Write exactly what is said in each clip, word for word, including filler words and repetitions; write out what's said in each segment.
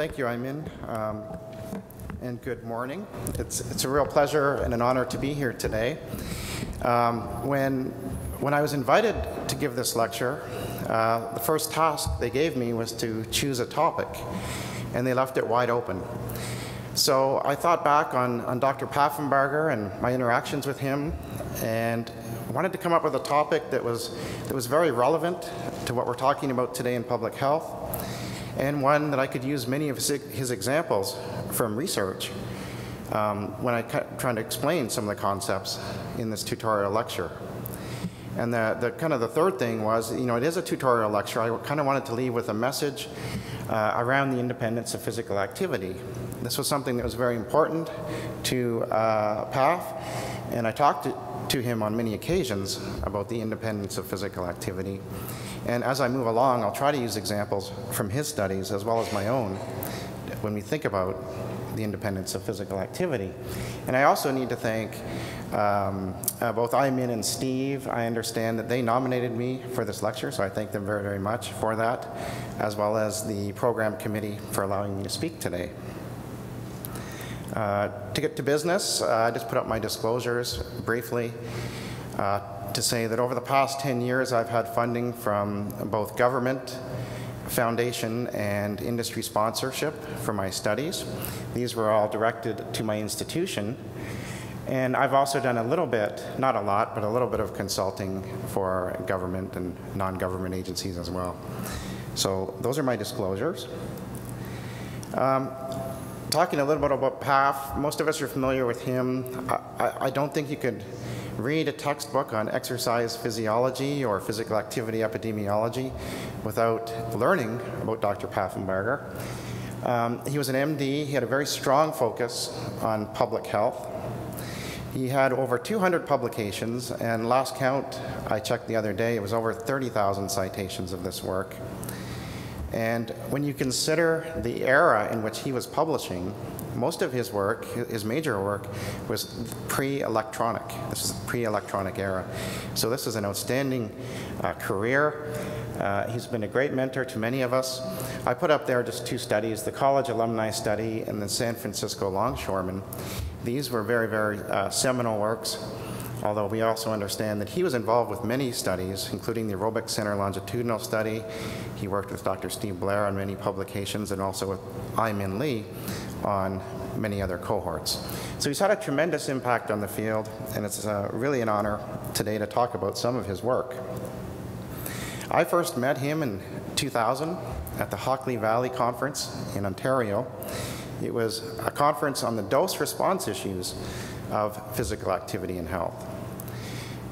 Thank you, I-Min, um, and good morning. It's, it's a real pleasure and an honor to be here today. Um, when, when I was invited to give this lecture, uh, the first task they gave me was to choose a topic, and they left it wide open. So I thought back on, on Doctor Paffenbarger and my interactions with him, and wanted to come up with a topic that was, that was very relevant to what we're talking about today in public health, and one that I could use many of his, his examples from research um, when I trying to explain some of the concepts in this tutorial lecture. And the, the kind of the third thing was, you know, it is a tutorial lecture. I kind of wanted to leave with a message uh, around the independence of physical activity. This was something that was very important to uh, Paff, and I talked to, to him on many occasions about the independence of physical activity. And as I move along, I'll try to use examples from his studies as well as my own when we think about the independence of physical activity. And I also need to thank um, uh, both I-Min and Steve. I understand that they nominated me for this lecture, so I thank them very, very much for that, as well as the program committee for allowing me to speak today. Uh, to get to business, uh, I just put up my disclosures briefly uh, to say that over the past ten years, I've had funding from both government, foundation, and industry sponsorship for my studies. These were all directed to my institution. And I've also done a little bit, not a lot, but a little bit of consulting for government and non-government agencies as well. So those are my disclosures. Um, Talking a little bit about Paff, most of us are familiar with him. I, I don't think you could read a textbook on exercise physiology or physical activity epidemiology without learning about Doctor Paffenbarger. Um, he was an M D. He had a very strong focus on public health. He had over two hundred publications, and last count I checked the other day, it was over thirty thousand citations of this work. And when you consider the era in which he was publishing, most of his work, his major work, was pre-electronic. This is the pre-electronic era. So this is an outstanding uh, career. Uh, he's been a great mentor to many of us. I put up there just two studies, the College Alumni Study and the San Francisco Longshoremen. These were very, very uh, seminal works, although we also understand that he was involved with many studies, including the Aerobic Center Longitudinal Study. He worked with Doctor Steve Blair on many publications, and also with I-Min Lee on many other cohorts. So he's had a tremendous impact on the field, and it's uh, really an honor today to talk about some of his work. I first met him in two thousand at the Hockley Valley Conference in Ontario. It was a conference on the dose-response issues of physical activity and health.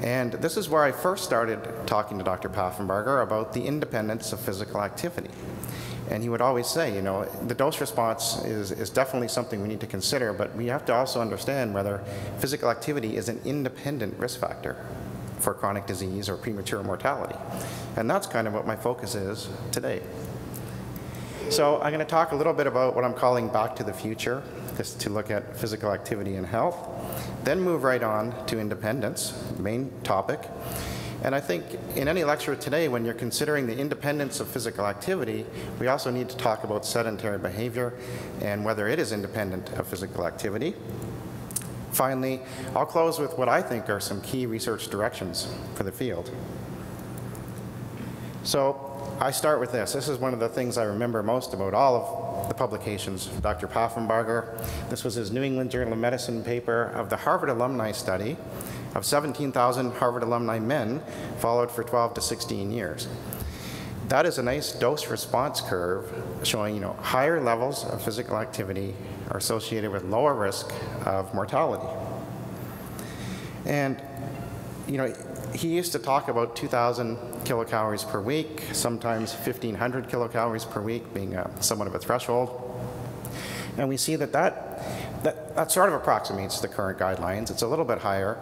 And this is where I first started talking to Doctor Paffenbarger about the independence of physical activity. And he would always say, you know, the dose response is, is definitely something we need to consider, but we have to also understand whether physical activity is an independent risk factor for chronic disease or premature mortality. And that's kind of what my focus is today. So I'm going to talk a little bit about what I'm calling Back to the Future, just to look at physical activity and health, then move right on to independence, main topic. And I think in any lecture today, when you're considering the independence of physical activity, we also need to talk about sedentary behavior and whether it is independent of physical activity. Finally, I'll close with what I think are some key research directions for the field. So I start with this. This is one of the things I remember most about all of the publications of Doctor Paffenbarger. This was his New England Journal of Medicine paper of the Harvard Alumni Study of seventeen thousand Harvard alumni men followed for twelve to sixteen years. That is a nice dose response curve showing, you know, higher levels of physical activity are associated with lower risk of mortality. And, you know, he used to talk about two thousand kilocalories per week, sometimes fifteen hundred kilocalories per week being a, somewhat of a threshold. And we see that that, that that sort of approximates the current guidelines. It's a little bit higher,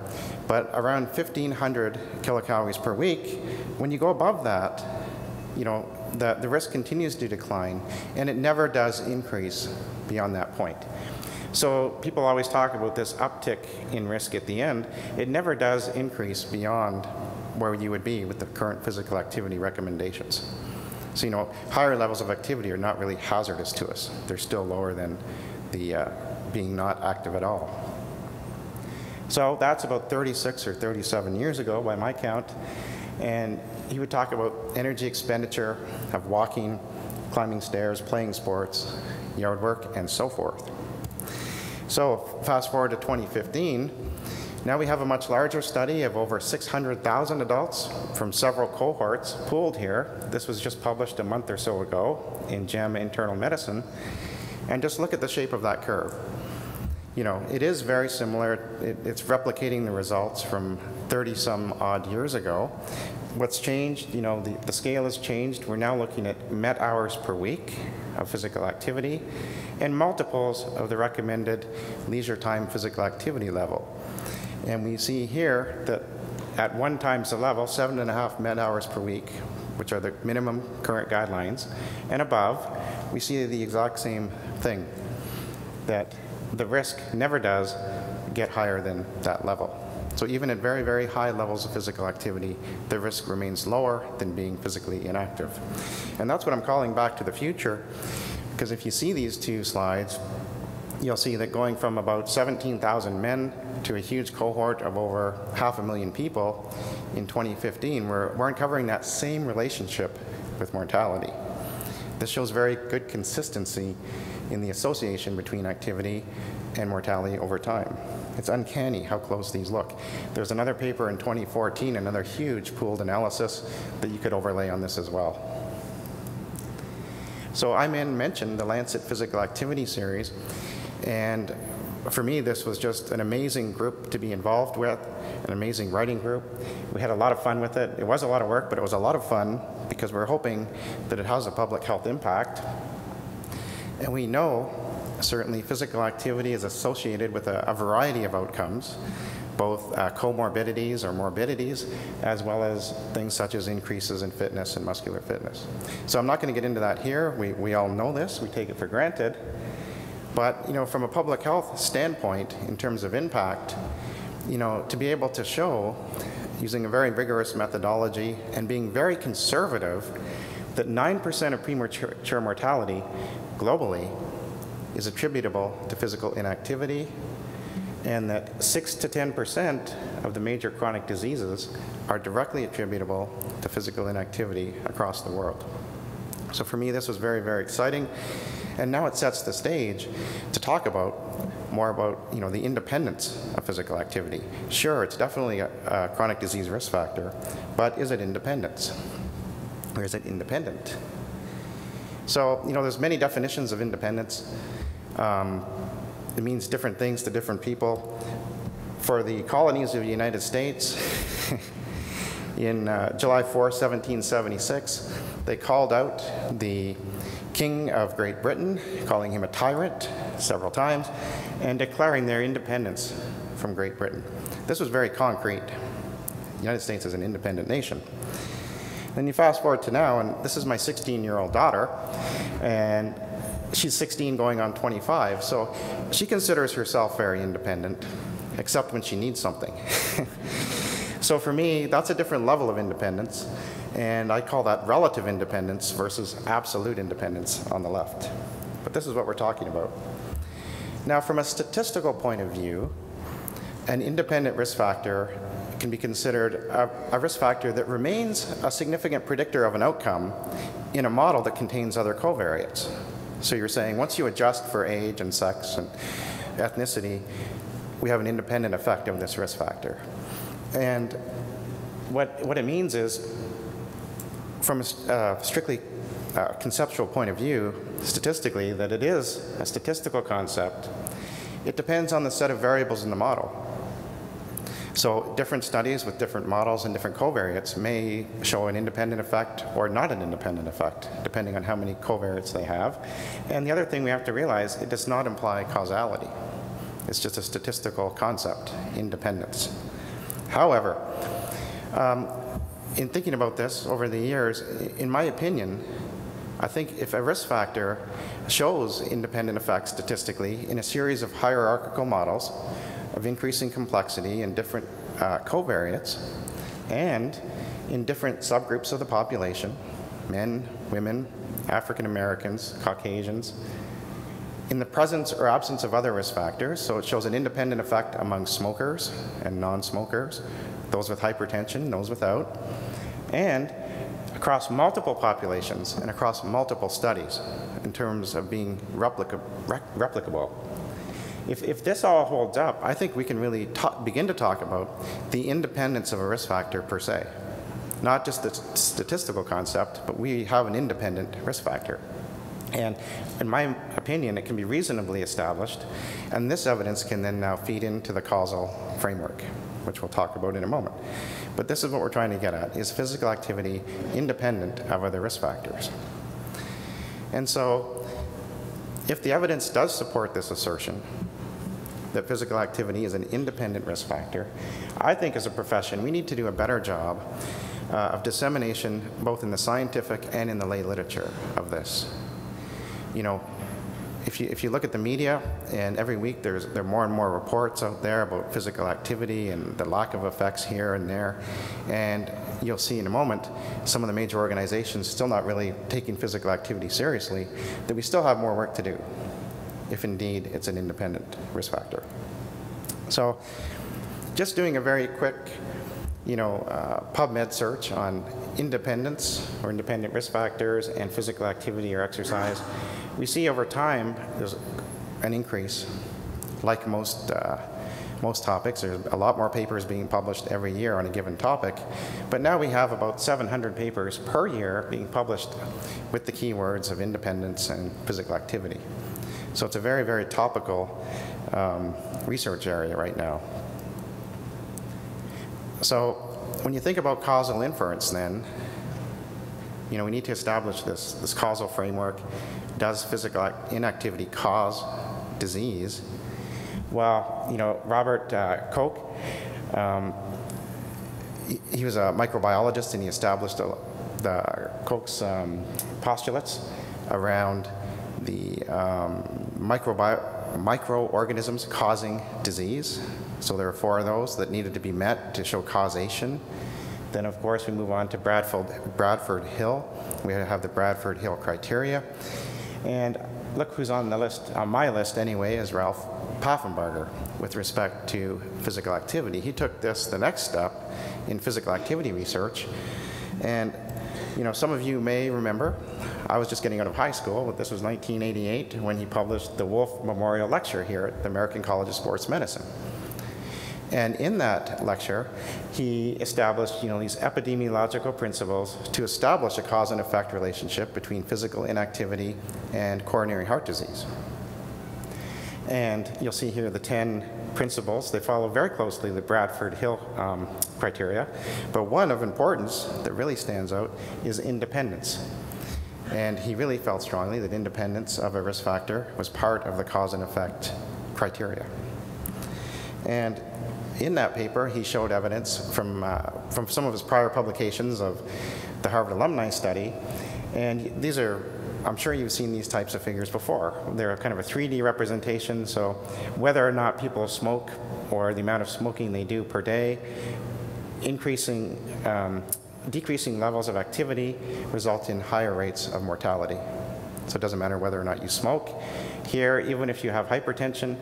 but around fifteen hundred kilocalories per week, when you go above that, you know, the, the risk continues to decline, and it never does increase beyond that point. So people always talk about this uptick in risk at the end. It never does increase beyond where you would be with the current physical activity recommendations. So, you know, higher levels of activity are not really hazardous to us. They're still lower than the uh, being not active at all. So that's about thirty-six or thirty-seven years ago by my count. And he would talk about energy expenditure of walking, climbing stairs, playing sports, yard work, and so forth. So fast forward to twenty fifteen, now we have a much larger study of over six hundred thousand adults from several cohorts pooled here. This was just published a month or so ago in JAMA Internal Medicine. And just look at the shape of that curve. You know, it is very similar. It, it's replicating the results from thirty some odd years ago. What's changed, you know, the, the scale has changed. We're now looking at met hours per week of physical activity and multiples of the recommended leisure time physical activity level. And we see here that at one times the level, seven and a half met hours per week, which are the minimum current guidelines, and above, we see the exact same thing, that the risk never does get higher than that level. So even at very, very high levels of physical activity, the risk remains lower than being physically inactive. And that's what I'm calling back to the future, because if you see these two slides, you'll see that going from about seventeen thousand men to a huge cohort of over half a million people in twenty fifteen, we're, we're uncovering that same relationship with mortality. This shows very good consistency in the association between activity and mortality over time. It's uncanny how close these look. There's another paper in twenty fourteen, another huge pooled analysis that you could overlay on this as well. So I-Min mentioned the Lancet Physical Activity Series, and for me this was just an amazing group to be involved with, an amazing writing group. We had a lot of fun with it. It was a lot of work, but it was a lot of fun because we're hoping that it has a public health impact. And we know, certainly, physical activity is associated with a, a variety of outcomes, both uh, comorbidities or morbidities, as well as things such as increases in fitness and muscular fitness. So I'm not going to get into that here. We, we all know this. We take it for granted. But, you know, from a public health standpoint, in terms of impact, you know, to be able to show, using a very rigorous methodology and being very conservative, that nine percent of premature mortality globally is attributable to physical inactivity, and that six to ten percent of the major chronic diseases are directly attributable to physical inactivity across the world. So for me, this was very, very exciting. And now it sets the stage to talk about more about, you know, the independence of physical activity. Sure, it's definitely a, a chronic disease risk factor, but is it independence? Or is it independent? So, you know, there's many definitions of independence. Um, it means different things to different people. For the colonies of the United States, in uh, July fourth, seventeen seventy-six, they called out the King of Great Britain, calling him a tyrant several times, and declaring their independence from Great Britain. This was very concrete. The United States is an independent nation. Then you fast forward to now, and this is my sixteen-year-old daughter, and she's sixteen going on twenty-five, so she considers herself very independent, except when she needs something. So for me, that's a different level of independence, and I call that relative independence versus absolute independence on the left. But this is what we're talking about. Now, from a statistical point of view, an independent risk factor can be considered a, a risk factor that remains a significant predictor of an outcome in a model that contains other covariates. So you're saying once you adjust for age and sex and ethnicity, we have an independent effect of this risk factor. And what, what it means is, from a uh, strictly uh, conceptual point of view, statistically, that it is a statistical concept. It depends on the set of variables in the model. So different studies with different models and different covariates may show an independent effect or not an independent effect, depending on how many covariates they have. And the other thing we have to realize, it does not imply causality. It's just a statistical concept, independence. However, um, in thinking about this over the years, in my opinion, I think if a risk factor shows independent effects statistically in a series of hierarchical models, of increasing complexity and different uh, covariates, and in different subgroups of the population, men, women, African Americans, Caucasians, in the presence or absence of other risk factors. So it shows an independent effect among smokers and non-smokers, those with hypertension, those without, and across multiple populations and across multiple studies in terms of being replica replicable. If, if this all holds up, I think we can really begin to talk about the independence of a risk factor per se. Not just the statistical concept, but we have an independent risk factor. And in my opinion, it can be reasonably established, and this evidence can then now feed into the causal framework, which we'll talk about in a moment. But this is what we're trying to get at, is physical activity independent of other risk factors. And so, if the evidence does support this assertion, that physical activity is an independent risk factor, I think as a profession, we need to do a better job uh, of dissemination, both in the scientific and in the lay literature of this. You know, if you, if you look at the media, and every week there's, there are more and more reports out there about physical activity and the lack of effects here and there. And you'll see in a moment some of the major organizations still not really taking physical activity seriously, that we still have more work to do, if indeed it's an independent risk factor. So just doing a very quick, you know, uh, PubMed search on independence or independent risk factors and physical activity or exercise, we see over time there's an increase. Like most, uh, most topics, there's a lot more papers being published every year on a given topic, but now we have about seven hundred papers per year being published with the keywords of independence and physical activity. So it's a very, very topical um, research area right now. So when you think about causal inference then, you know, we need to establish this, this causal framework. Does physical inactivity cause disease? Well, you know, Robert uh, Koch, um, he, he was a microbiologist, and he established a, the Koch's um, postulates around the um, microbi microorganisms causing disease. So there are four of those that needed to be met to show causation. Then, of course, we move on to Bradford, Bradford Hill. We have the Bradford Hill criteria. And look who's on the list, on my list anyway, is Ralph Paffenbarger with respect to physical activity. He took this the next step in physical activity research. And you know, some of you may remember, I was just getting out of high school, but this was nineteen eighty-eight when he published the Wolf Memorial Lecture here at the American College of Sports Medicine. And in that lecture, he established, you know, these epidemiological principles to establish a cause and effect relationship between physical inactivity and coronary heart disease. And you'll see here the ten principles. They follow very closely the Bradford Hill um, criteria, but one of importance that really stands out is independence. And he really felt strongly that independence of a risk factor was part of the cause and effect criteria. And in that paper, he showed evidence from, uh, from some of his prior publications of the Harvard Alumni Study, and these are, I'm sure you've seen these types of figures before. They're kind of a three D representation, so whether or not people smoke or the amount of smoking they do per day, increasing, um, decreasing levels of activity result in higher rates of mortality. So it doesn't matter whether or not you smoke. Here, even if you have hypertension,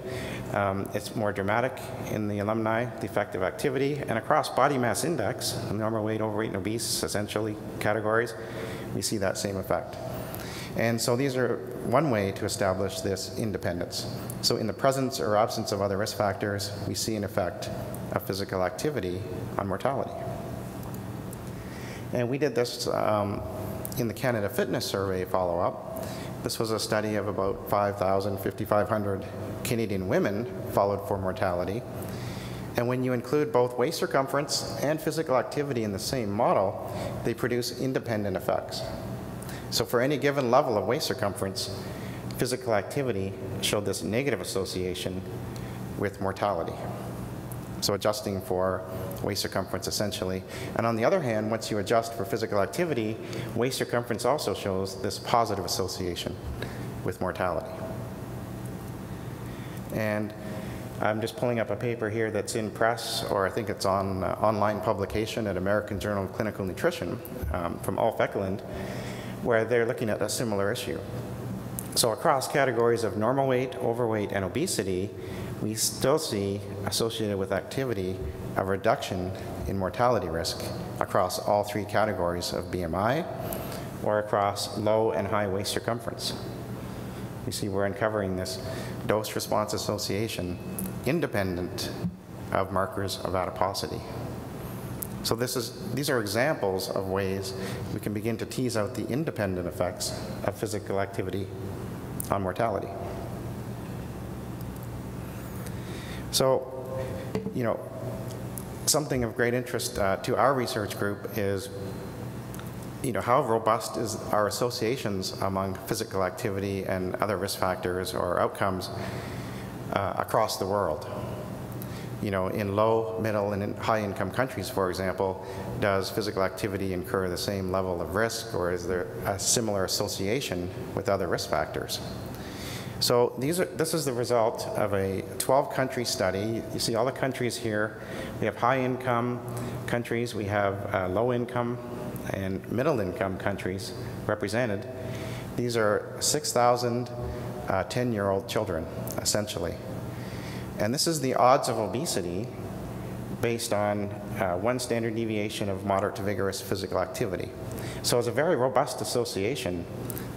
um, it's more dramatic in the alumni, the effect of activity, and across body mass index, normal weight, overweight, and obese, essentially, categories, we see that same effect. And so these are one way to establish this independence. So in the presence or absence of other risk factors, we see an effect of physical activity on mortality. And we did this um, in the Canada Fitness Survey follow-up. This was a study of about five thousand, fifty-five hundred Canadian women followed for mortality. And when you include both waist circumference and physical activity in the same model, they produce independent effects. So for any given level of waist circumference, physical activity showed this negative association with mortality. So adjusting for waist circumference, essentially. And on the other hand, once you adjust for physical activity, waist circumference also shows this positive association with mortality. And I'm just pulling up a paper here that's in press, or I think it's on uh, online publication at American Journal of Clinical Nutrition um, from Alf Ekeland. where they're looking at a similar issue. So across categories of normal weight, overweight, and obesity, we still see associated with activity a reduction in mortality risk across all three categories of B M I or across low and high waist circumference. You see, we're uncovering this dose response association independent of markers of adiposity. So this is, these are examples of ways we can begin to tease out the independent effects of physical activity on mortality. So, you know, something of great interest uh, to our research group is, you know, how robust is our associations among physical activity and other risk factors or outcomes uh, across the world. You know, in low, middle, and high-income countries, for example, does physical activity incur the same level of risk, or is there a similar association with other risk factors? So these are, this is the result of a twelve country study. You see all the countries here. We have high-income countries. We have uh, low-income and middle-income countries represented. These are six thousand uh, ten-year-old children, essentially. And this is the odds of obesity based on uh, one standard deviation of moderate to vigorous physical activity. So it's a very robust association.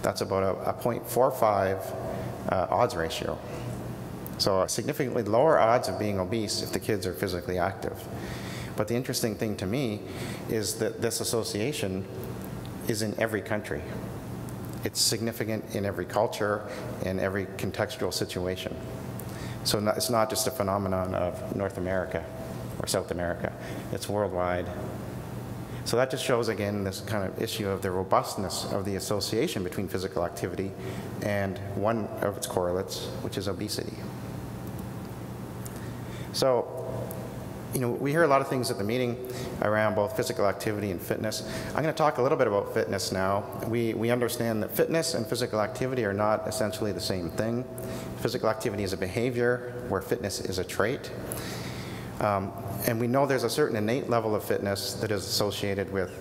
That's about a, a zero point four five uh, odds ratio. So a significantly lower odds of being obese if the kids are physically active. But the interesting thing to me is that this association is in every country. It's significant in every culture, in every contextual situation. So no, it's not just a phenomenon of North America or South America. It's worldwide. So that just shows, again, this kind of issue of the robustness of the association between physical activity and one of its correlates, which is obesity. So, you know, we hear a lot of things at the meeting around both physical activity and fitness. I'm going to talk a little bit about fitness now. We, we understand that fitness and physical activity are not essentially the same thing. Physical activity is a behavior where fitness is a trait. Um, and we know there's a certain innate level of fitness that is associated with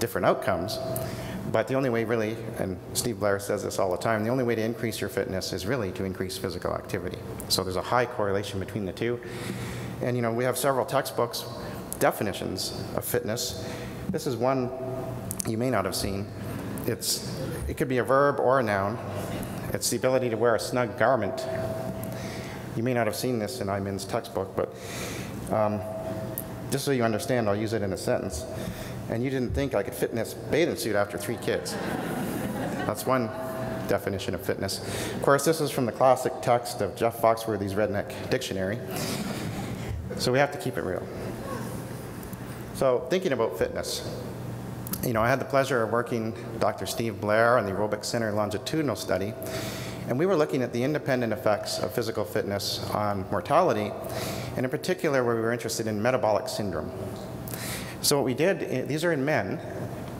different outcomes. But the only way really, and Steve Blair says this all the time, the only way to increase your fitness is really to increase physical activity. So there's a high correlation between the two. And you know, we have several textbooks, definitions of fitness. This is one you may not have seen. It's, it could be a verb or a noun. It's the ability to wear a snug garment. You may not have seen this in I-Min's textbook, but um, just so you understand, I'll use it in a sentence. And you didn't think I could fit in this bathing suit after three kids. That's one definition of fitness. Of course, this is from the classic text of Jeff Foxworthy's Redneck Dictionary. So we have to keep it real. So thinking about fitness, you know, I had the pleasure of working with Doctor Steve Blair on the Aerobic Center Longitudinal Study, and we were looking at the independent effects of physical fitness on mortality, and in particular, where we were interested in metabolic syndrome. So what we did, these are in men,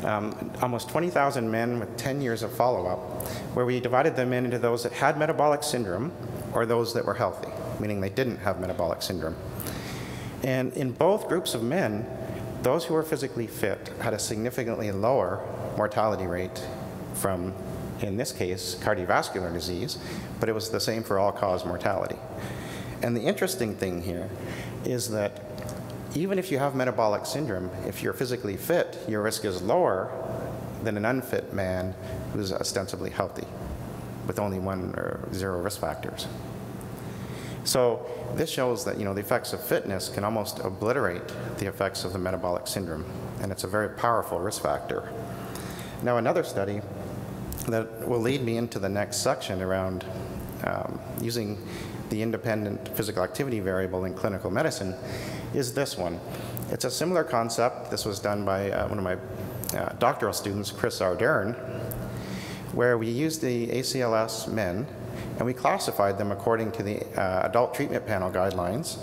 um, almost twenty thousand men with ten years of follow-up, where we divided them into those that had metabolic syndrome or those that were healthy, meaning they didn't have metabolic syndrome. And in both groups of men, those who were physically fit had a significantly lower mortality rate from, in this case, cardiovascular disease, but it was the same for all-cause mortality. And the interesting thing here is that even if you have metabolic syndrome, if you're physically fit, your risk is lower than an unfit man who's ostensibly healthy with only one or zero risk factors. So this shows that, you know, the effects of fitness can almost obliterate the effects of the metabolic syndrome, and it's a very powerful risk factor. Now, another study that will lead me into the next section around um, using the independent physical activity variable in clinical medicine is this one. It's a similar concept. This was done by uh, one of my uh, doctoral students, Chris Ardern, where we used the A C L S men, and we classified them according to the uh, adult treatment panel guidelines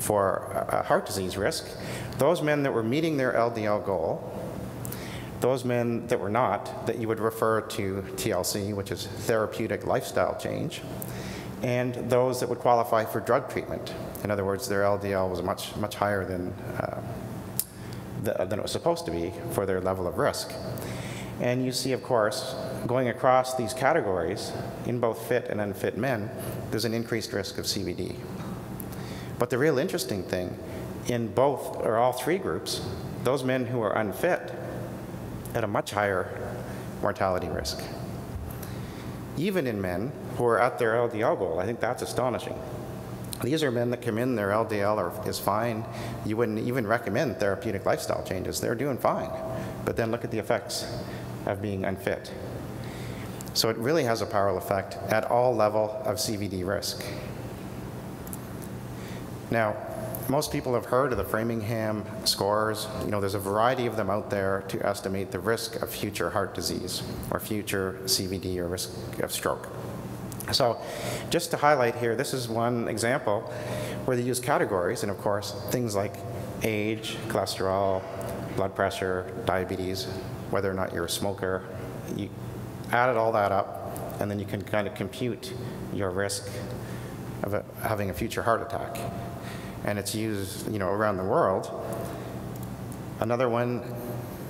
for uh, heart disease risk. Those men that were meeting their L D L goal, those men that were not, that you would refer to T L C, which is therapeutic lifestyle change, and those that would qualify for drug treatment. In other words, their L D L was much, much higher than, uh, the, than it was supposed to be for their level of risk. And you see, of course, going across these categories, in both fit and unfit men, there's an increased risk of C V D. But the real interesting thing, in both or all three groups, those men who are unfit had a much higher mortality risk. Even in men who are at their L D L goal, I think that's astonishing. These are men that come in, their L D L are, is fine. You wouldn't even recommend therapeutic lifestyle changes. They're doing fine. But then look at the effects of being unfit. So it really has a powerful effect at all levels of C V D risk. Now, most people have heard of the Framingham scores. You know, there's a variety of them out there to estimate the risk of future heart disease or future C V D or risk of stroke. So just to highlight here, this is one example where they use categories, and of course, things like age, cholesterol, blood pressure, diabetes, whether or not you're a smoker. You added all that up, and then you can kind of compute your risk of a, having a future heart attack. And it's used, you know, around the world. Another one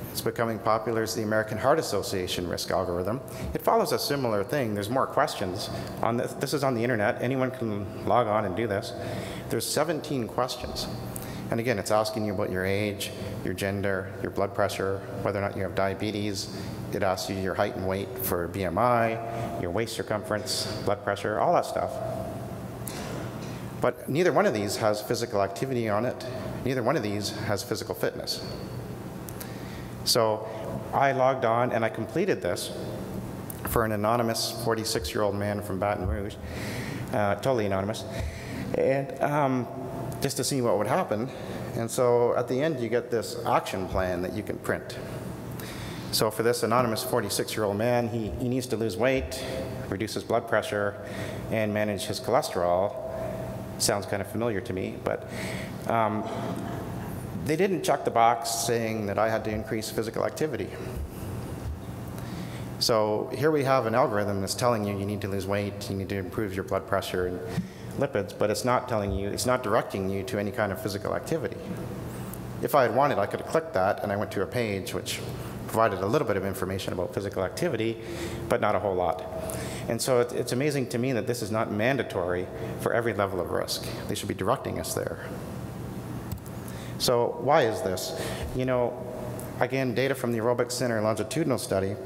that's becoming popular is the American Heart Association Risk Algorithm. It follows a similar thing. There's more questions on this. This is on the internet. Anyone can log on and do this. There's seventeen questions. And again, it's asking you about your age, your gender, your blood pressure, whether or not you have diabetes. It asks you your height and weight for B M I, your waist circumference, blood pressure, all that stuff. But neither one of these has physical activity on it. Neither one of these has physical fitness. So I logged on and I completed this for an anonymous forty-six-year-old man from Baton Rouge, uh, totally anonymous, and um, just to see what would happen. And so at the end, you get this action plan that you can print. So for this anonymous forty-six-year-old man, he, he needs to lose weight, reduce his blood pressure, and manage his cholesterol. Sounds kind of familiar to me, but um, they didn't check the box saying that I had to increase physical activity. So here we have an algorithm that's telling you you need to lose weight, you need to improve your blood pressure and lipids, but it's not telling you, it's not directing you to any kind of physical activity. If I had wanted, I could have clicked that, and I went to a page which provided a little bit of information about physical activity, but not a whole lot. And so it, it's amazing to me that this is not mandatory for every level of risk. They should be directing us there. So why is this? You know, again, data from the Aerobic Center Longitudinal Study,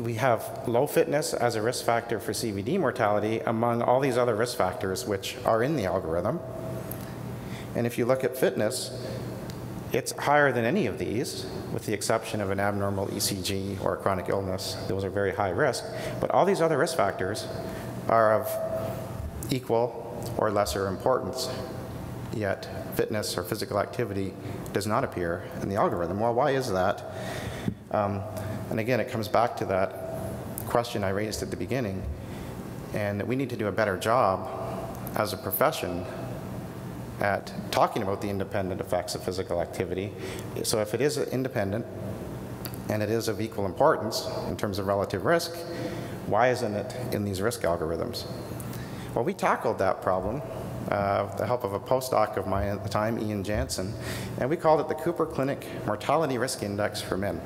we have low fitness as a risk factor for C V D mortality among all these other risk factors which are in the algorithm. And if you look at fitness, it's higher than any of these, with the exception of an abnormal E C G or a chronic illness. Those are very high risk. But all these other risk factors are of equal or lesser importance. Yet fitness or physical activity does not appear in the algorithm. Well, why is that? Um, and again, it comes back to that question I raised at the beginning, and that we need to do a better job as a profession at talking about the independent effects of physical activity. So if it is independent and it is of equal importance in terms of relative risk, why isn't it in these risk algorithms? Well, we tackled that problem uh, with the help of a postdoc of mine at the time, Ian Janssen, and we called it the Cooper Clinic Mortality Risk Index for Men.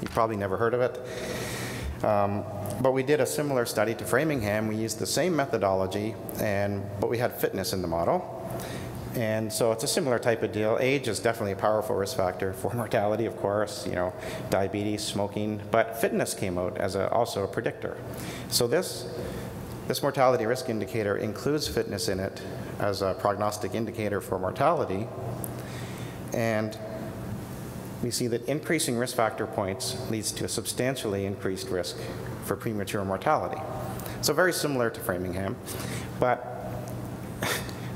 You've probably never heard of it. Um, But we did a similar study to Framingham. We used the same methodology, and but we had fitness in the model. And so it's a similar type of deal. Age is definitely a powerful risk factor for mortality, of course, you know, diabetes, smoking. But fitness came out as a, also a predictor. So this, this mortality risk indicator includes fitness in it as a prognostic indicator for mortality. And we see that increasing risk factor points leads to a substantially increased risk for premature mortality. So very similar to Framingham, but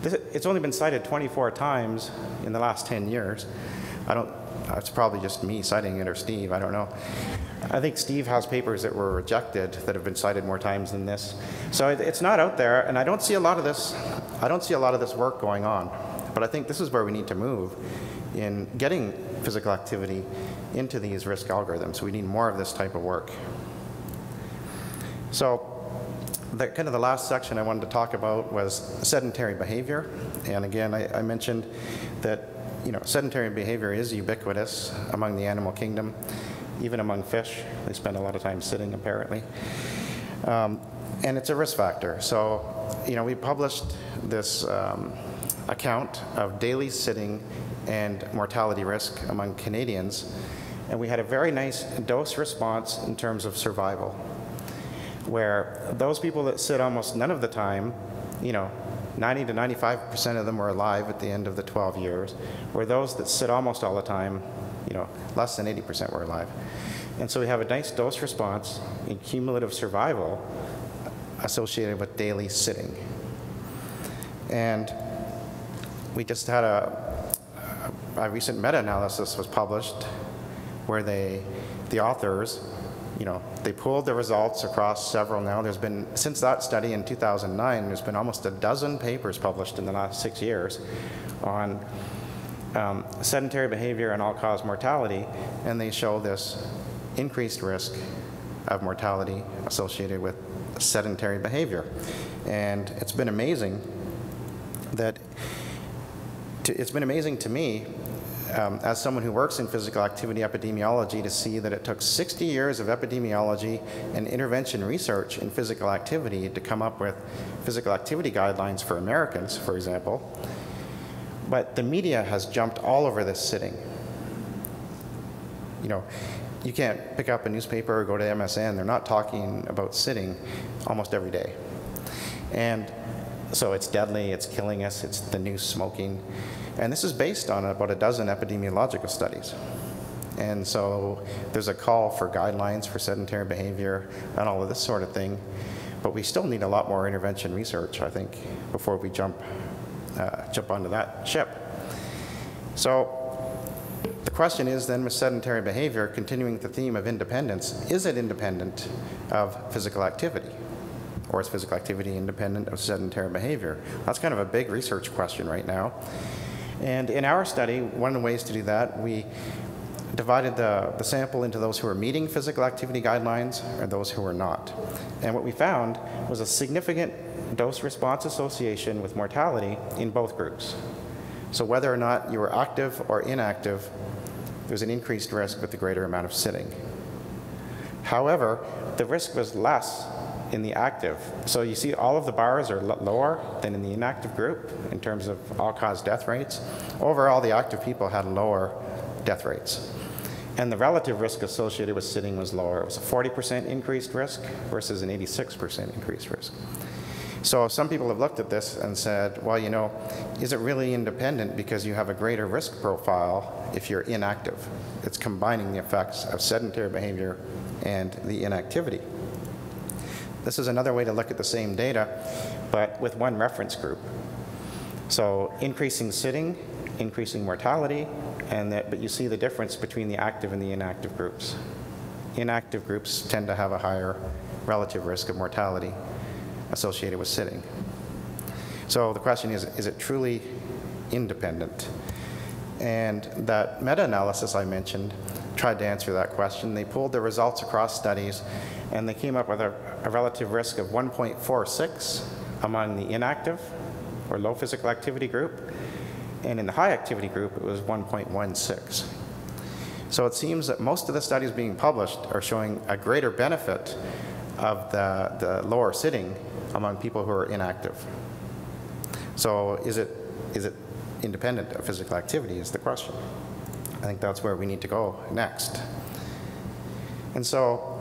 this, it's only been cited twenty-four times in the last ten years. I don't, it's probably just me citing it or Steve, I don't know. I think Steve has papers that were rejected that have been cited more times than this. So it, it's not out there, and I don't see a lot of this, I don't see a lot of this work going on, but I think this is where we need to move in getting physical activity into these risk algorithms. We need more of this type of work. So the, kind of the last section I wanted to talk about was sedentary behavior. And again, I, I mentioned that you know sedentary behavior is ubiquitous among the animal kingdom. even among fish. They spend a lot of time sitting, apparently. Um, and it's a risk factor. So, you know, we published this um, account of daily sitting and mortality risk among Canadians, and we had a very nice dose response in terms of survival, where those people that sit almost none of the time, you know, ninety to ninety-five percent of them were alive at the end of the twelve years, where those that sit almost all the time, you know, less than eighty percent were alive. And so we have a nice dose response in cumulative survival associated with daily sitting. And we just had a, a recent meta-analysis was published where they, the authors, you know, they pooled the results across several now. There's been, since that study in two thousand nine, there's been almost a dozen papers published in the last six years on um, sedentary behavior and all-cause mortality, and they show this increased risk of mortality associated with sedentary behavior. And it's been amazing that, to, it's been amazing to me Um, as someone who works in physical activity epidemiology to see that it took sixty years of epidemiology and intervention research in physical activity to come up with physical activity guidelines for Americans, for example. But the media has jumped all over this sitting. You know, you can't pick up a newspaper or go to M S N. They're not talking about sitting almost every day. And so it's deadly, it's killing us, it's the new smoking. And this is based on about a dozen epidemiological studies. And so there's a call for guidelines for sedentary behavior and all of this sort of thing. But we still need a lot more intervention research, I think, before we jump, uh, jump onto that ship. So the question is then with sedentary behavior, continuing the theme of independence, is it independent of physical activity? Or is physical activity independent of sedentary behavior? That's kind of a big research question right now. And in our study, one of the ways to do that, we divided the, the sample into those who were meeting physical activity guidelines and those who were not. And what we found was a significant dose response association with mortality in both groups. So whether or not you were active or inactive, there's an increased risk with the greater amount of sitting. However, the risk was less in the active. So you see all of the bars are lower than in the inactive group in terms of all-cause death rates. Overall, the active people had lower death rates. And the relative risk associated with sitting was lower. It was a forty percent increased risk versus an eighty-six percent increased risk. So some people have looked at this and said, well, you know, is it really independent because you have a greater risk profile if you're inactive? It's combining the effects of sedentary behavior and the inactivity. This is another way to look at the same data, but with one reference group. So increasing sitting, increasing mortality, and that, but you see the difference between the active and the inactive groups. Inactive groups tend to have a higher relative risk of mortality associated with sitting. So the question is, is it truly independent? And that meta-analysis I mentioned tried to answer that question. They pulled the results across studies, and they came up with a, a relative risk of one point four six among the inactive or low physical activity group. And in the high activity group, it was one point one six. So it seems that most of the studies being published are showing a greater benefit of the, the lower sitting among people who are inactive. So is it, is it independent of physical activity is the question. I think that's where we need to go next. And so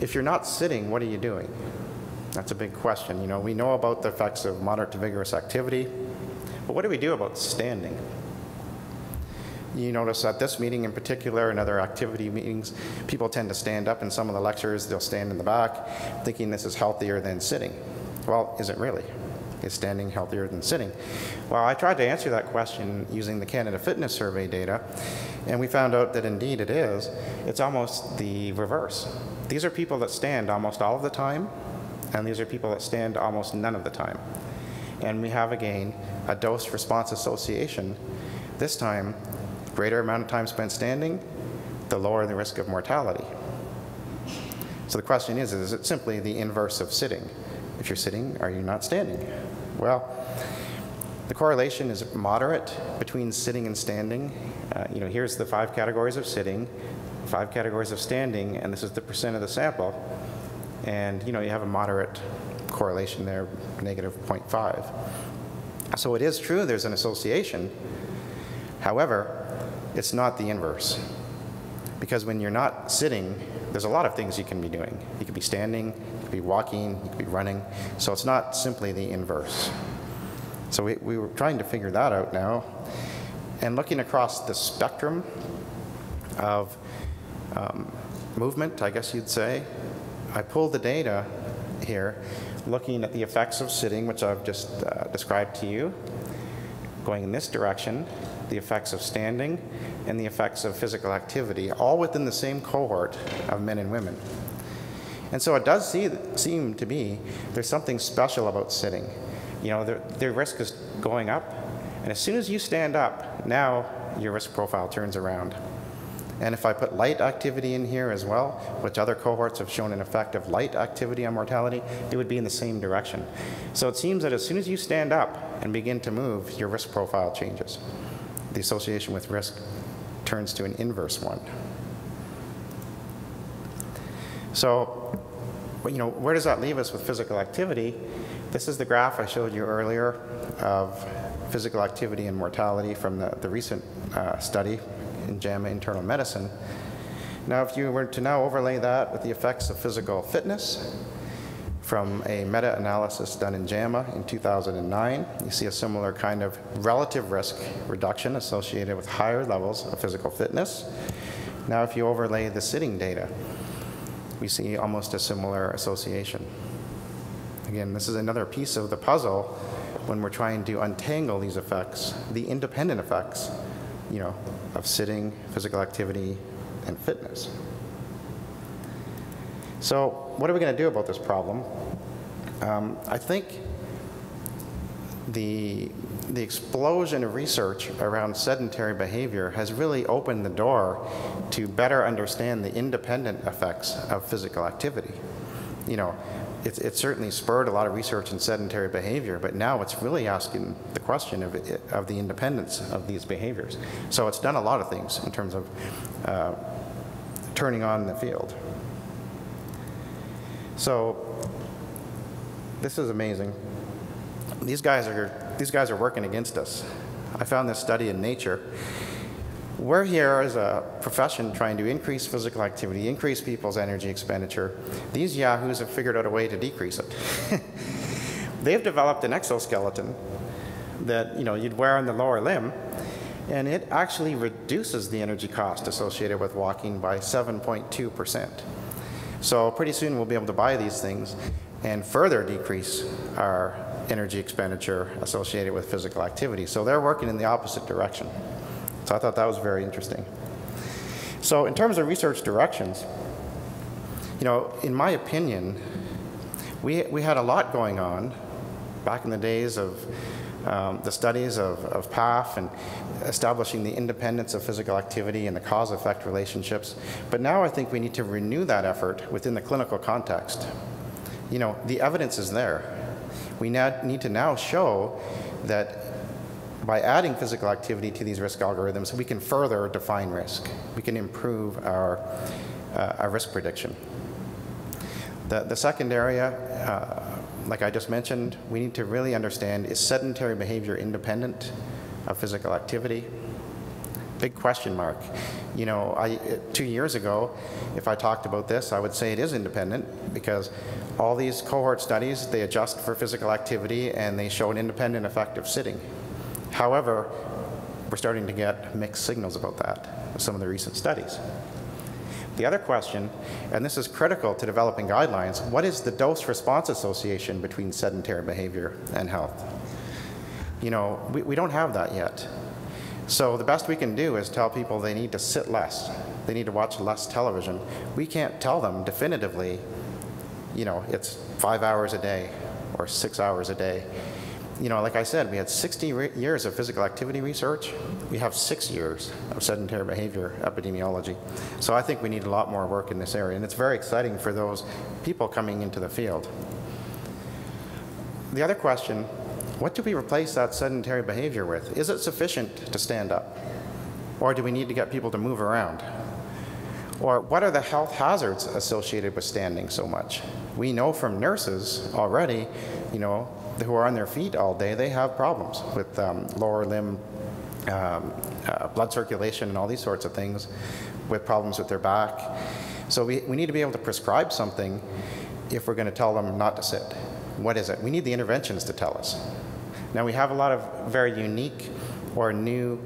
if you're not sitting, what are you doing? That's a big question. You know, we know about the effects of moderate to vigorous activity, but what do we do about standing? You notice at this meeting in particular and other activity meetings, people tend to stand up in some of the lectures. They'll stand in the back thinking this is healthier than sitting. Well, is it really? Is standing healthier than sitting? Well, I tried to answer that question using the Canada Fitness Survey data, and we found out that indeed it is. It's almost the reverse. These are people that stand almost all of the time, and these are people that stand almost none of the time. And we have, again, a dose-response association. This time, greater amount of time spent standing, the lower the risk of mortality. So the question is, is it simply the inverse of sitting? If you're sitting, are you not standing? Well, The correlation is moderate between sitting and standing. Uh, you know, here's the five categories of sitting, five categories of standing, and this is the percent of the sample. And you know, you have a moderate correlation there, negative zero point five. So it is true there's an association. However, it's not the inverse. Because when you're not sitting, there's a lot of things you can be doing. You could be standing, you could be walking, you could be running. So it's not simply the inverse. So we, we were trying to figure that out now. And looking across the spectrum of um, movement, I guess you'd say, I pulled the data here, looking at the effects of sitting, which I've just uh, described to you, going in this direction, the effects of standing, and the effects of physical activity, all within the same cohort of men and women. And so it does see, seem to be there's something special about sitting. You know, their, their risk is going up, and as soon as you stand up, now your risk profile turns around. And if I put light activity in here as well, which other cohorts have shown an effect of light activity on mortality, it would be in the same direction. So it seems that as soon as you stand up and begin to move, your risk profile changes. The association with risk turns to an inverse one. So, you know, where does that leave us with physical activity? This is the graph I showed you earlier of physical activity and mortality from the, the recent uh, study in JAMA Internal Medicine. Now, if you were to now overlay that with the effects of physical fitness from a meta-analysis done in JAMA in two thousand nine, you see a similar kind of relative risk reduction associated with higher levels of physical fitness. Now, if you overlay the sitting data, we see almost a similar association. Again, this is another piece of the puzzle when we're trying to untangle these effects, the independent effects, you know, of sitting, physical activity, and fitness. So what are we going to do about this problem? Um, I think the, the explosion of research around sedentary behavior has really opened the door to better understand the independent effects of physical activity. You know, it, it certainly spurred a lot of research in sedentary behavior, but now it's really asking the question of, of the independence of these behaviors. So it's done a lot of things in terms of uh, turning on the field. So this is amazing. These guys are, these guys are working against us. I found this study in Nature. We're here as a profession trying to increase physical activity, increase people's energy expenditure. These yahoos have figured out a way to decrease it. They've developed an exoskeleton that, you know, you'd wear on the lower limb, and it actually reduces the energy cost associated with walking by seven point two percent. So pretty soon we'll be able to buy these things and further decrease our energy expenditure associated with physical activity. So they're working in the opposite direction. So I thought that was very interesting. So in terms of research directions, you know, in my opinion, we, we had a lot going on back in the days of um, the studies of, of Paff and establishing the independence of physical activity and the cause-effect relationships. But now I think we need to renew that effort within the clinical context. You know, the evidence is there. We now need to now show that by adding physical activity to these risk algorithms, we can further define risk. We can improve our, uh, our risk prediction. The, the second area, uh, like I just mentioned, we need to really understand, is sedentary behavior independent of physical activity? Big question mark. You know, I, two years ago, if I talked about this, I would say it is independent, because all these cohort studies, they adjust for physical activity and they show an independent effect of sitting. However, we're starting to get mixed signals about that with some of the recent studies. The other question, and this is critical to developing guidelines, what is the dose-response association between sedentary behavior and health? You know, we, we don't have that yet. So the best we can do is tell people they need to sit less. They need to watch less television. We can't tell them definitively, you know, it's five hours a day or six hours a day. You know, like I said, we had sixty years of physical activity research. We have six years of sedentary behavior epidemiology. So I think we need a lot more work in this area, and it's very exciting for those people coming into the field. The other question What do we replace that sedentary behavior with? Is it sufficient to stand up? Or do we need to get people to move around? Or what are the health hazards associated with standing so much? We know from nurses already, you know, who are on their feet all day, they have problems with um, lower limb um, uh, blood circulation and all these sorts of things, with problems with their back. So we, we need to be able to prescribe something if we're going to tell them not to sit. What is it? We need the interventions to tell us. Now, we have a lot of very unique or new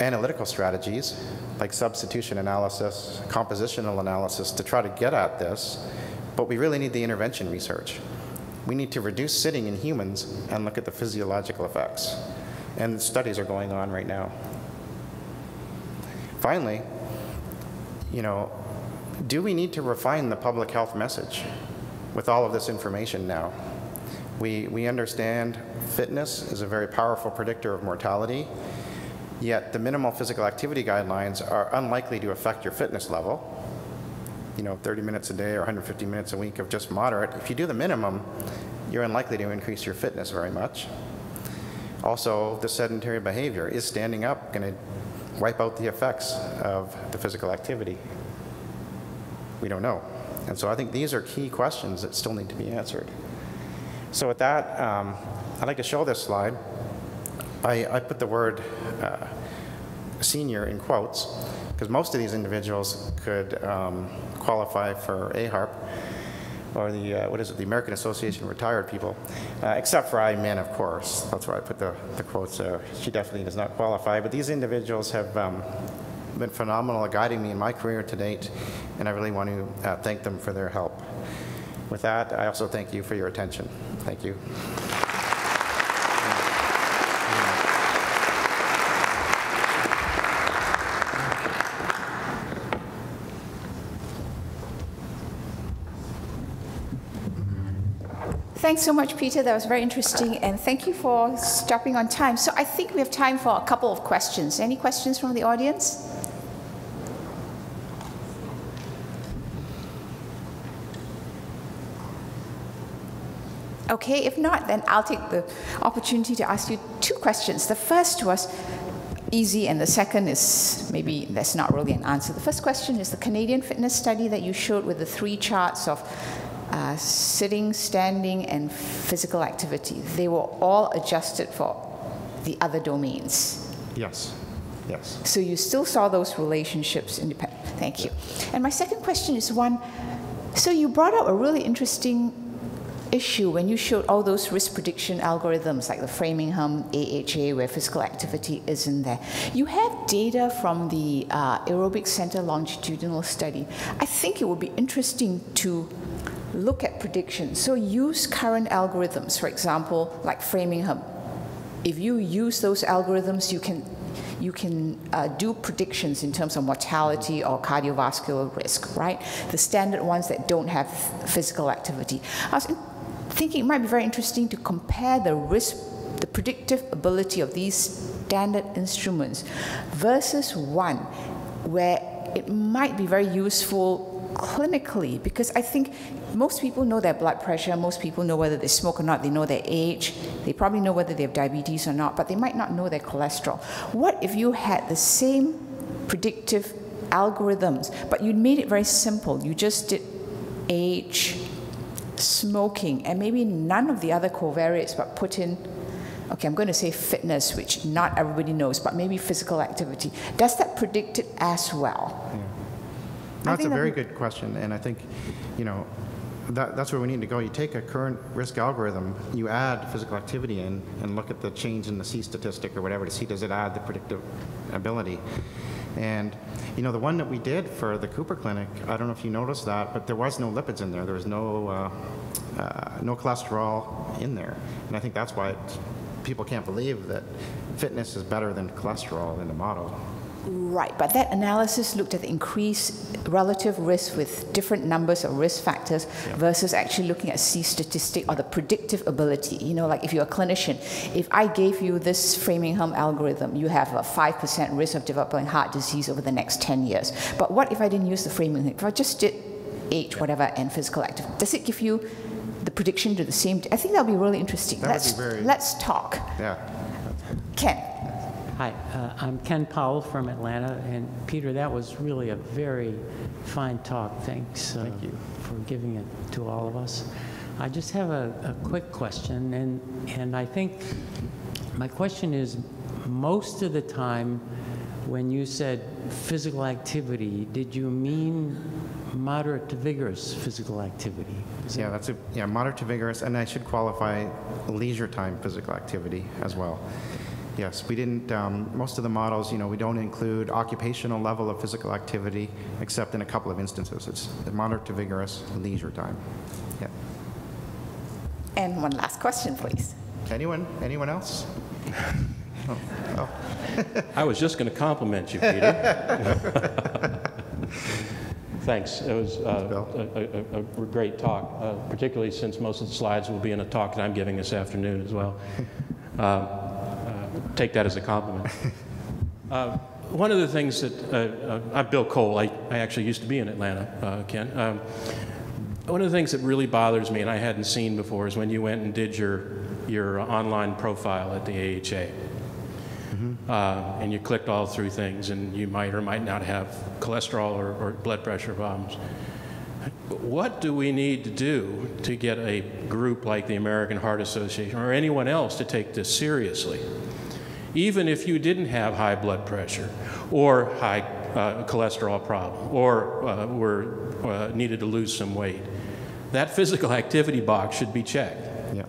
analytical strategies, like substitution analysis, compositional analysis, to try to get at this, but we really need the intervention research. We need to reduce sitting in humans and look at the physiological effects. And studies are going on right now. Finally, you know, do we need to refine the public health message with all of this information now? We, we understand fitness is a very powerful predictor of mortality, yet the minimal physical activity guidelines are unlikely to affect your fitness level. You know, thirty minutes a day or one hundred fifty minutes a week of just moderate. If you do the minimum, you're unlikely to increase your fitness very much. Also, the sedentary behavior. Is standing up going to wipe out the effects of the physical activity? We don't know. And so I think these are key questions that still need to be answered. So with that, um, I'd like to show this slide. I, I put the word uh, senior in quotes, because most of these individuals could um, qualify for A A R P, or the, uh, what is it, the American Association of Retired People, uh, except for I-Min, of course. That's where I put the, the quotes there. She definitely does not qualify, but these individuals have um, been phenomenal at guiding me in my career to date, and I really want to uh, thank them for their help. With that, I also thank you for your attention. Thank you. Thanks so much, Peter. That was very interesting, and thank you for stopping on time. So I think we have time for a couple of questions. Any questions from the audience? Okay, if not, then I'll take the opportunity to ask you two questions. The first was easy, and the second is maybe that's not really an answer. The first question is the Canadian fitness study that you showed with the three charts of Uh, sitting, standing, and physical activity. They were all adjusted for the other domains. Yes, yes. So you still saw those relationships independent. Thank you. And my second question is one, so you brought up a really interesting issue when you showed all those risk prediction algorithms like the Framingham, A H A, where physical activity isn't there. You have data from the uh, Aerobic Center Longitudinal Study. I think it would be interesting to look at predictions. So use current algorithms, for example, like Framingham. If you use those algorithms, you can, you can uh, do predictions in terms of mortality or cardiovascular risk, right? The standard ones that don't have physical activity. I was thinking it might be very interesting to compare the risk, the predictive ability of these standard instruments versus one where it might be very useful clinically, because I think most people know their blood pressure, most people know whether they smoke or not, they know their age, they probably know whether they have diabetes or not, but they might not know their cholesterol. What if you had the same predictive algorithms, but you made it very simple? You just did age, smoking, and maybe none of the other covariates, but put in, okay, I'm going to say fitness, which not everybody knows, but maybe physical activity. Does that predict it as well? Yeah. No, that's a very good question, and I think, you know, that, that's where we need to go. You take a current risk algorithm, you add physical activity in, and look at the change in the C statistic or whatever to see does it add the predictive ability. And, you know, the one that we did for the Cooper Clinic, I don't know if you noticed that, but there was no lipids in there. There was no, uh, uh, no cholesterol in there, and I think that's why people can't believe that fitness is better than cholesterol in the model. Right, but that analysis looked at the increased relative risk with different numbers of risk factors yeah. versus actually looking at C statistic or the predictive ability. You know, like if you're a clinician, if I gave you this Framingham algorithm, you have a five percent risk of developing heart disease over the next ten years. But what if I didn't use the Framingham? If I just did age, whatever, and physical activity, does it give you the prediction to the same. I think that'll be really interesting. That let's, would be very... let's talk. Yeah. Ken. Hi, uh, I'm Ken Powell from Atlanta, and Peter, that was really a very fine talk. Thanks uh, Thank you. for giving it to all of us. I just have a, a quick question, and, and I think my question is, most of the time when you said physical activity, did you mean moderate to vigorous physical activity? Is yeah, that that's a, yeah, moderate to vigorous, and I should qualify leisure time physical activity as well. Yes, we didn't, um, most of the models, you know, we don't include occupational level of physical activity, except in a couple of instances. It's moderate to vigorous leisure time. Yeah. And one last question, please. Anyone? Anyone else? Oh. Oh. I was just going to compliment you, Peter. Thanks. It was uh, a, a, a great talk, uh, particularly since most of the slides will be in a talk that I'm giving this afternoon as well. Uh, Take that as a compliment. Uh, one of the things that, uh, uh, I'm Bill Cole, I, I actually used to be in Atlanta, uh, Ken. Um, one of the things that really bothers me, and I hadn't seen before, is when you went and did your, your online profile at the A H A. Mm-hmm. uh, and you clicked all through things, and you might or might not have cholesterol or, or blood pressure problems. What do we need to do to get a group like the American Heart Association or anyone else to take this seriously? Even if you didn't have high blood pressure or high uh, cholesterol problem or uh, were uh, needed to lose some weight, that physical activity box should be checked. Yeah.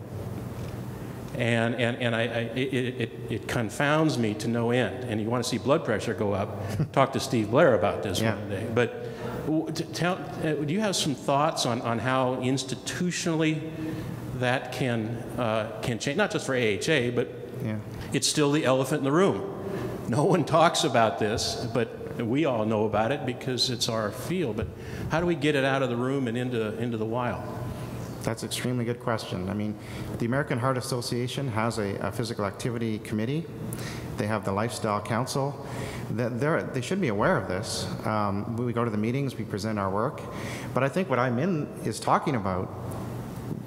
And, and, and I, I, it, it, it confounds me to no end. And you want to see blood pressure go up, talk to Steve Blair about this yeah. one day. But tell, do you have some thoughts on, on how institutionally that can, uh, can change, not just for A H A, but yeah. It's still the elephant in the room. No one talks about this, but we all know about it because it's our field. But how do we get it out of the room and into, into the wild? That's an extremely good question. I mean, the American Heart Association has a, a physical activity committee. They have the Lifestyle Council. They're, they should be aware of this. Um, we go to the meetings, we present our work. But I think what I-Min is talking about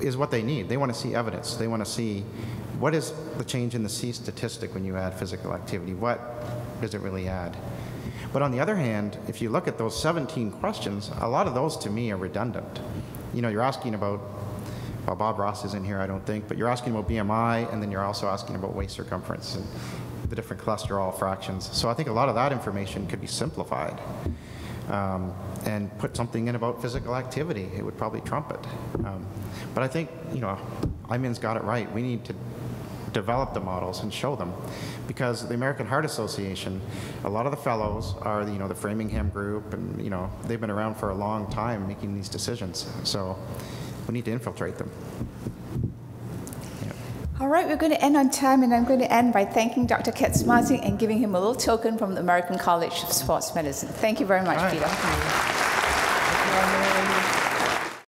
is what they need. They want to see evidence. They want to see what is the change in the C statistic when you add physical activity? What does it really add? But on the other hand, if you look at those seventeen questions, a lot of those to me are redundant. You know, you're asking about, well, Bob Ross isn't here, I don't think, but you're asking about B M I, and then you're also asking about waist circumference and the different cholesterol fractions. So I think a lot of that information could be simplified. Um, and put something in about physical activity. It would probably trump it. Um, but I think, you know, I-Min's got it right. We need to develop the models and show them, because the American Heart Association, a lot of the fellows are, you know, the Framingham group, and, you know, they've been around for a long time making these decisions. So we need to infiltrate them. All right, we're going to end on time, and I'm going to end by thanking Doctor Katzmarzyk and giving him a little token from the American College of Sports Medicine. Thank you very much, right. Peter. Thank you. Thank you.